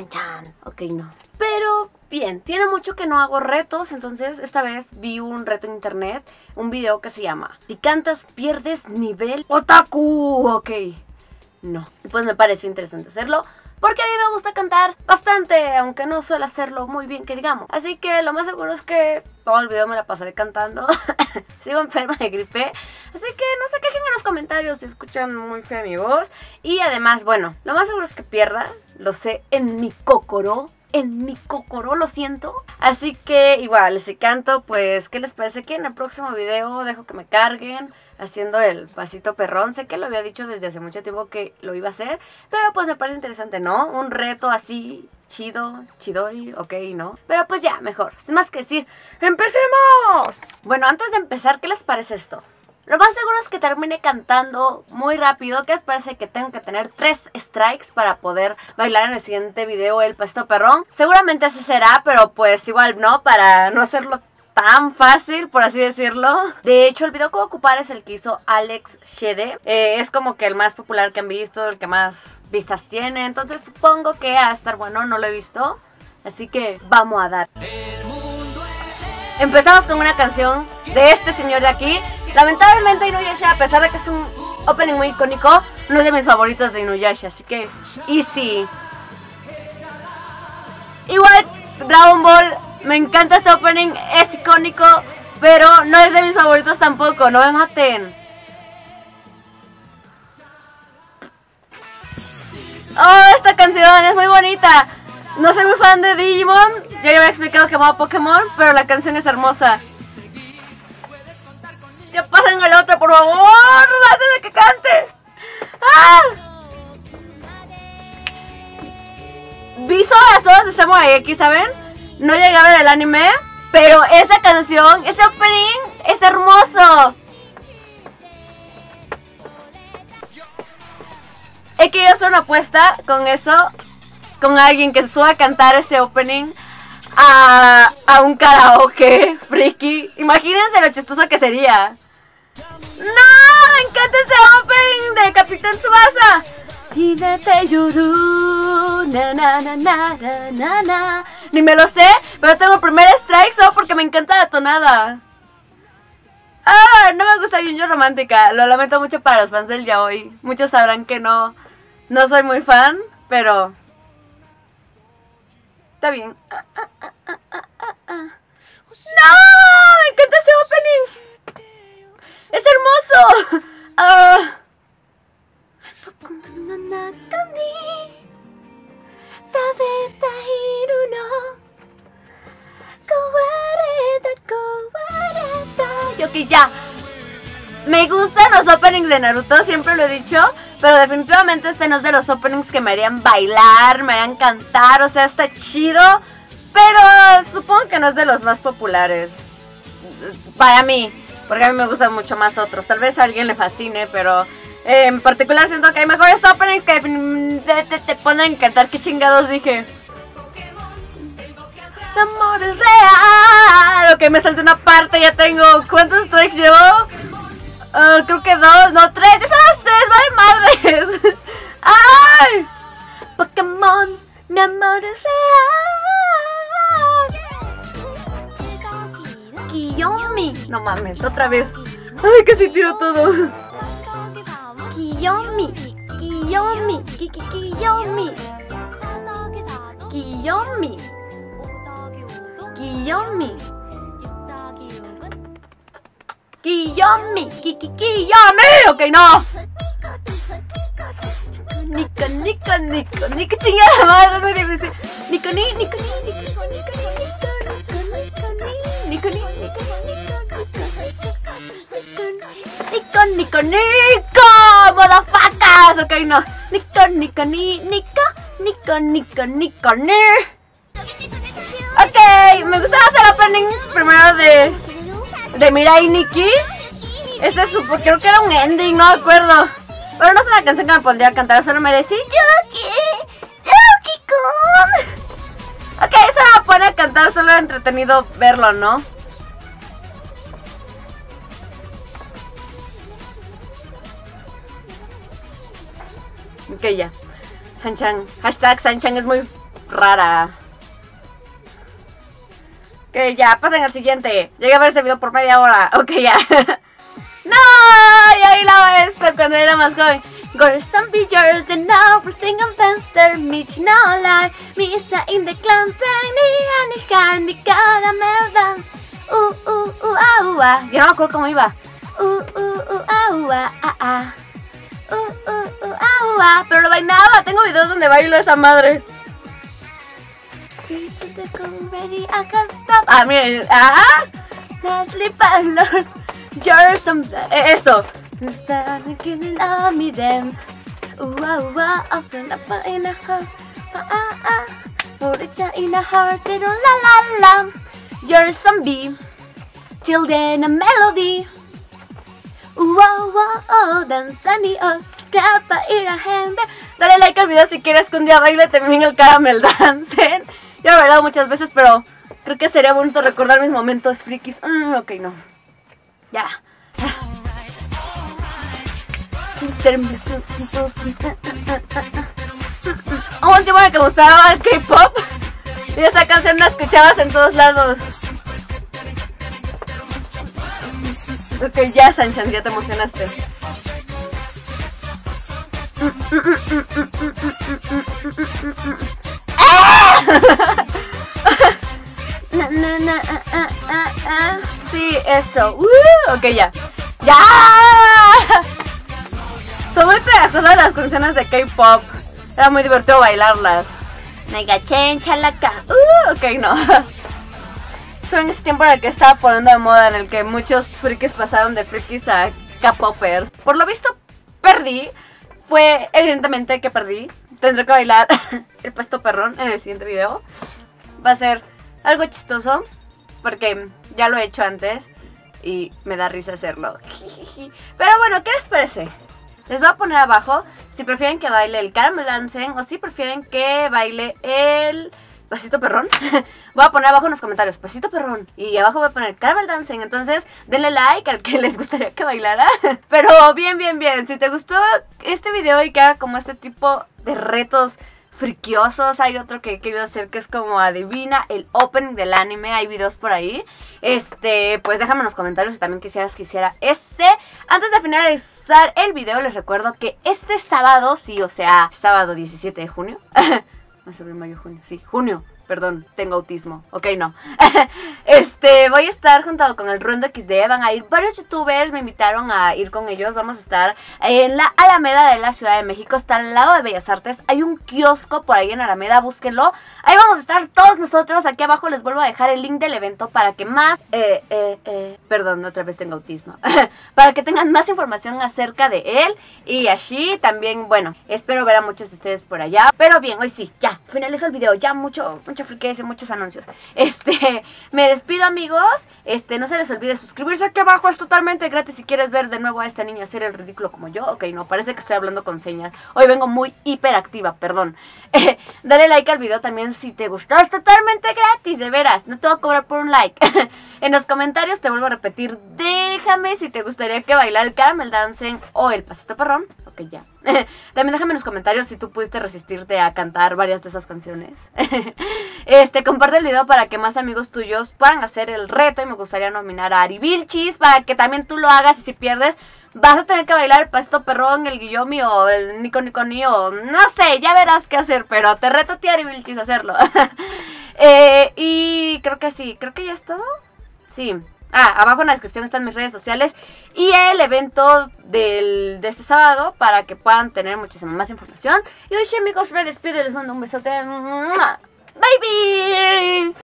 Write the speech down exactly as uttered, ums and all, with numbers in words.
San Chan. Ok, no. Pero bien, tiene mucho que no hago retos, entonces esta vez vi un reto en internet, un video que se llama "Si cantas pierdes nivel otaku". Ok, no. Pues me pareció interesante hacerlo, porque a mí me gusta cantar bastante, aunque no suelo hacerlo muy bien que digamos. Así que lo más seguro es que todo el video me la pasaré cantando. Sigo enferma de gripe, así que no se quejen en los comentarios si escuchan muy fea mi voz. Y además, bueno, lo más seguro es que pierda, lo sé, en mi cócoro. En mi cocoró, lo siento. Así que igual, si canto, pues ¿qué les parece que en el próximo video dejo que me carguen haciendo el pasito perrón? Sé que lo había dicho desde hace mucho tiempo que lo iba a hacer, pero pues me parece interesante, ¿no? Un reto así, chido, chidori, ok, ¿no? Pero pues ya, mejor, sin más que decir, ¡empecemos! Bueno, antes de empezar, ¿qué les parece esto? Lo más seguro es que termine cantando muy rápido. ¿Qué les parece que tengo que tener tres strikes para poder bailar en el siguiente video el pasito perrón? Seguramente así será, pero pues igual no, para no hacerlo tan fácil, por así decirlo. De hecho, el video que voy a ocupar es el que hizo Alex Shede. Eh, es como que el más popular que han visto, el que más vistas tiene. Entonces supongo que va a estar bueno, no lo he visto. Así que vamos a dar. Empezamos con una canción de este señor de aquí. Lamentablemente Inuyasha, a pesar de que es un opening muy icónico, no es de mis favoritos de Inuyasha, así que easy. Igual Dragon Ball, me encanta este opening, es icónico, pero no es de mis favoritos tampoco, no me maten. Oh, esta canción es muy bonita. No soy muy fan de Digimon, ya había explicado que amaba Pokémon, pero la canción es hermosa. ¡Ya pasen al otro, por favor! ¡Antes de que cante! ¡Ah! Vi horas, horas de Samurai X, ¿saben? No llegué a ver el anime, pero esa canción, ese opening, es hermoso. He querido hacer una apuesta con eso, con alguien que se suba a cantar ese opening A, a un karaoke friki. Imagínense lo chistoso que sería. ¡No! ¡Me encanta ese opening de Capitán Tsubasa! Ni me lo sé, pero tengo el primer strike solo porque me encanta la tonada. Ah, no me gusta Junjo Romántica. Lo lamento mucho para los fans del yaoi. Muchos sabrán que no, no soy muy fan, pero está bien. Ah, ah, ah, ah, ah, ah, ah. ¡No! ¡Me encanta ese opening! ¡Es hermoso! Uh. Ok, ya. Me gustan los openings de Naruto, siempre lo he dicho. Pero definitivamente este no es de los openings que me harían bailar, me harían cantar, o sea, está chido, pero supongo que no es de los más populares para mí, porque a mí me gustan mucho más otros. Tal vez a alguien le fascine, pero eh, en particular siento que hay mejores openings que te, te, te ponen a cantar. ¿Qué chingados dije? El amor es real. Ok, me salté una parte, ya tengo. ¿Cuántos strikes llevo? Uh, creo que dos, no, tres. Esos son tres, vale madres. ¡Ay! Pokémon, mi amor es real. Kiyomi. No mames, otra vez. Ay, casi tiro todo. Kiyomi, Kiyomi, Kiyomi, Kiyomi, Kiyomi. Kiyomi, Kiki, Kiyomi, ok, no. Nico, Nico, Nico, Nico, chingada madre, es muy difícil. Nico, Nico, Nico, Nico, Nico, Nico, Nico, Nico, Nico, Nico, Nico, Nico, Nico, Nico, modafacas, ok, no. Nico, Nico, Nico, Nico, Nico, Nico, Nico. Ok, me gustaba hacer el opening primero de de Mirai Nikki. Ese es su, creo que era un ending, no me acuerdo. Pero no es una canción que me pondría a cantar, solo me decía Yuki, Yuki-kun. Ok, eso me pone a cantar, solo era entretenido verlo, ¿no? Ok, ya. San Chan, hashtag San Chan es muy rara. Ok, ya, pasen al siguiente. Llegué a ver ese video por media hora. Ok, ya. ¡No! Y ahí la maestra cuando era más joven. Girls and billers, the now, pressing on fenster, Mitch, no lie. Misa in the clan, ni Hanihan, ni caramel dance. Uh, uh, uh, ah, uh, ah. Yo no me acuerdo cómo iba. Uh, uh, uh, ah, uh, ah, ah. Uh, uh, uh, ah, uh, ah. Pero lo bailaba. Tengo videos donde bailo esa madre. Ah, miren. Ah, Leslie Palmer. Some... Eso. You're zombie, till then a melody. Wow, wow, oh, danzani, oscapa, ir a gente. Dale like al video si quieres que un día baile también el caramel dance. Yo lo he hablado muchas veces, pero creo que sería bonito recordar mis momentos frikis. Mm, ok, no. Ya. Oh, sí, bueno, que me gustaba el K-pop. Y esa canción la escuchabas en todos lados. Ok, ya, San Chan, ya te emocionaste. Sí, eso. Uh, ok, ya. ¡Ya! Son muy pegajosas las canciones de K-pop. Era muy divertido bailarlas. Mega chen, chalaca. Uh, ok, no. Son ese tiempo en el que estaba poniendo de moda, en el que muchos frikis pasaron de frikis a K-popers. Por lo visto, perdí. Fue evidentemente que perdí. Tendré que bailar el pasto perrón en el siguiente video. Va a ser algo chistoso, porque ya lo he hecho antes y me da risa hacerlo. Pero bueno, ¿qué les parece? Les voy a poner abajo si prefieren que baile el caramel dancing o si prefieren que baile el pasito perrón. Voy a poner abajo en los comentarios pasito perrón y abajo voy a poner caramel dancing. Entonces denle like al que les gustaría que bailara. Pero bien, bien, bien. Si te gustó este video y que haga como este tipo de retos friquiosos, hay otro que he querido hacer que es como adivina el opening del anime, hay videos por ahí. Este, pues déjame en los comentarios si también quisieras que hiciera ese. Antes de finalizar el video les recuerdo que este sábado, sí, o sea, sábado diecisiete de junio. No sé, mayo, junio, sí, junio. Perdón, tengo autismo. Ok, no. Este, voy a estar junto con el Rundo equis de. Van a ir varios youtubers. Me invitaron a ir con ellos. Vamos a estar en la Alameda de la Ciudad de México. Está al lado de Bellas Artes. Hay un kiosco por ahí en Alameda. Búsquenlo. Ahí vamos a estar todos nosotros. Aquí abajo les vuelvo a dejar el link del evento para que más... Eh, eh, eh, perdón, otra vez tengo autismo. Para que tengan más información acerca de él. Y así también, bueno, espero ver a muchos de ustedes por allá. Pero bien, hoy sí. Ya, finalizo el video. Ya mucho... mucho friquez y muchos anuncios. Este, me despido, amigos. Este, no se les olvide suscribirse aquí abajo. Es totalmente gratis si quieres ver de nuevo a esta niña hacer el ridículo como yo. Ok, no, parece que estoy hablando con señas. Hoy vengo muy hiperactiva, perdón. Eh, dale like al video también si te gustó. Es totalmente gratis, de veras. No te voy a cobrar por un like. En los comentarios te vuelvo a repetir, déjame si te gustaría que bailara el caramel dancing o el pasito perrón. Ok, ya. También déjame en los comentarios si tú pudiste resistirte a cantar varias de esas canciones. Este, comparte el video para que más amigos tuyos puedan hacer el reto. Y me gustaría nominar a Ari Bilchis para que también tú lo hagas. Y si pierdes, vas a tener que bailar el pasito perrón, el guillomi o el nico nico ni, o no sé, ya verás qué hacer. Pero te reto a ti, Ari Bilchis, a hacerlo. eh, Y creo que sí, creo que ya es todo. Sí. Ah, abajo en la descripción están mis redes sociales y el evento del, de este sábado para que puedan tener muchísima más información. Y hoy, amigos, me despido y les mando un besote. ¡Bye, bye!